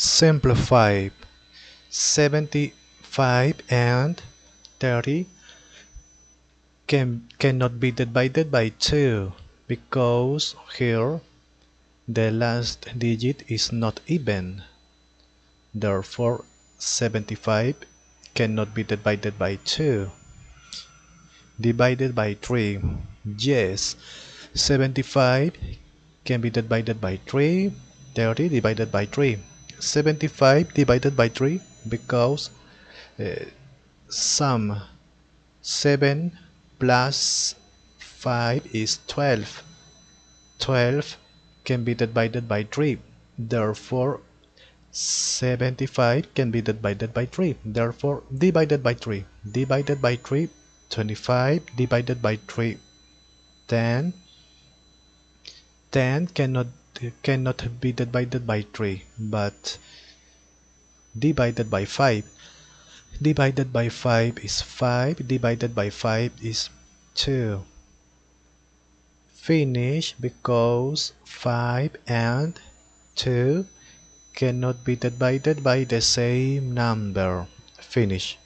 Simplify 75 and 30 cannot be divided by 2 because here the last digit is not even. Therefore 75 cannot be divided by 2. Divided by 3. Yes, 75 can be divided by 3. 30 divided by 3. 75 divided by 3 because sum 7 plus 5 is 12. 12 can be divided by 3. Therefore, 75 can be divided by 3. Therefore, divided by 3. Divided by 3, 25 divided by 3, 10. 10 cannot be divided by 3, but divided by 5. Divided by 5 is 5. Divided by 5 is 2. Finish because 5 and 2 cannot be divided by the same number. Finish.